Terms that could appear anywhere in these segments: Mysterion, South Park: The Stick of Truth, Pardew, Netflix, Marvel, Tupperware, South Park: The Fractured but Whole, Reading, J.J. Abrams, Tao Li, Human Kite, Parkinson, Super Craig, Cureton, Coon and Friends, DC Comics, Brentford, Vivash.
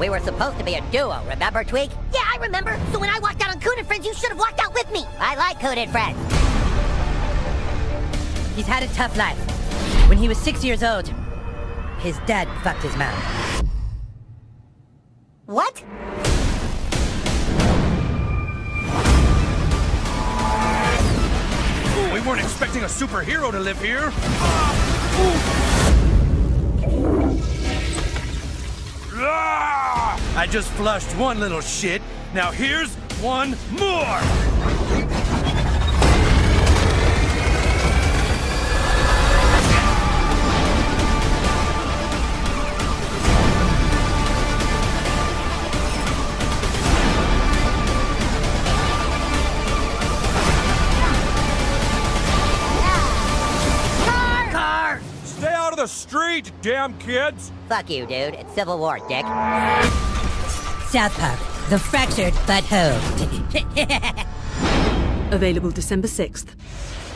We were supposed to be a duo, remember, Tweak? Yeah, I remember. So when I walked out on Coon and Friends, you should have walked out with me. I like Coon and Friends. He's had a tough life. When he was 6 years old, his dad fucked his mom. What? Ooh, we weren't expecting a superhero to live here. I just flushed one little shit. Now here's one more! Car! Stay out of the street, damn kids! Fuck you, dude. It's Civil War, dick. South Park, The Fractured but Whole. Available December 6th.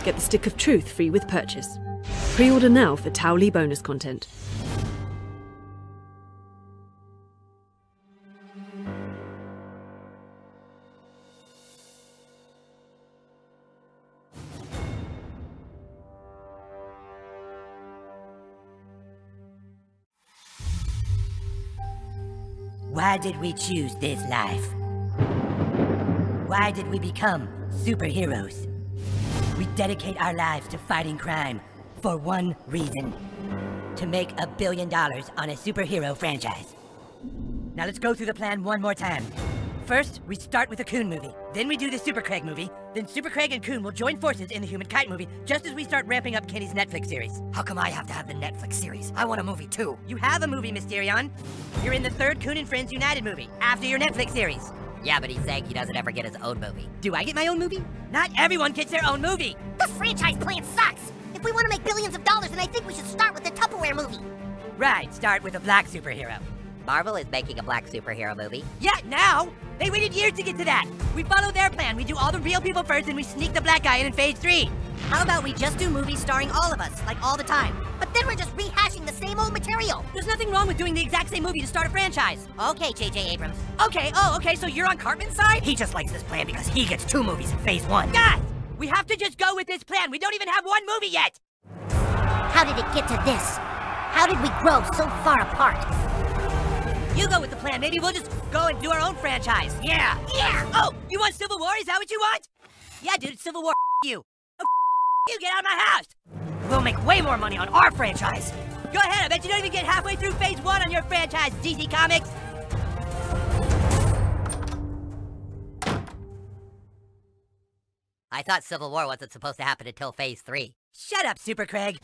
Get the Stick of Truth free with purchase. Pre-order now for Tao Li bonus content. Why did we choose this life? Why did we become superheroes? We dedicate our lives to fighting crime for one reason. To make $1 billion on a superhero franchise. Now let's go through the plan one more time. First, we start with the Coon movie. Then we do the Super Craig movie. Then Super Craig and Coon will join forces in the Human Kite movie just as we start ramping up Kenny's Netflix series. How come I have to have the Netflix series? I want a movie too. You have a movie, Mysterion. You're in the third Coon and Friends United movie after your Netflix series. Yeah, but he's saying he doesn't ever get his own movie. Do I get my own movie? Not everyone gets their own movie. The franchise plan sucks. If we want to make billions of dollars, then I think we should start with the Tupperware movie. Right, start with a black superhero. Marvel is making a black superhero movie. Yeah, now! They waited years to get to that! We follow their plan, we do all the real people first, and we sneak the black guy in phase 3! How about we just do movies starring all of us, like all the time? But then we're just rehashing the same old material! There's nothing wrong with doing the exact same movie to start a franchise! Okay, J.J. Abrams. Okay, okay, so you're on Cartman's side? He just likes this plan because he gets 2 movies in phase 1. Guys! We have to just go with this plan! We don't even have 1 movie yet! How did it get to this? How did we grow so far apart? You go with the plan, maybe we'll just go and do our own franchise. Yeah! Yeah! Oh, you want Civil War? Is that what you want? Yeah, dude, Civil War, f*** you. Oh, f*** you, get out of my house! We'll make way more money on our franchise. Go ahead, I bet you don't even get halfway through phase 1 on your franchise, DC Comics. I thought Civil War wasn't supposed to happen until phase 3. Shut up, Super Craig.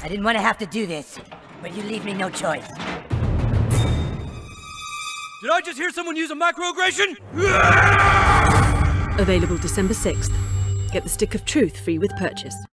I didn't want to have to do this, but you leave me no choice. Did I just hear someone use a microaggression? Available December 6th. Get the Stick of Truth free with purchase.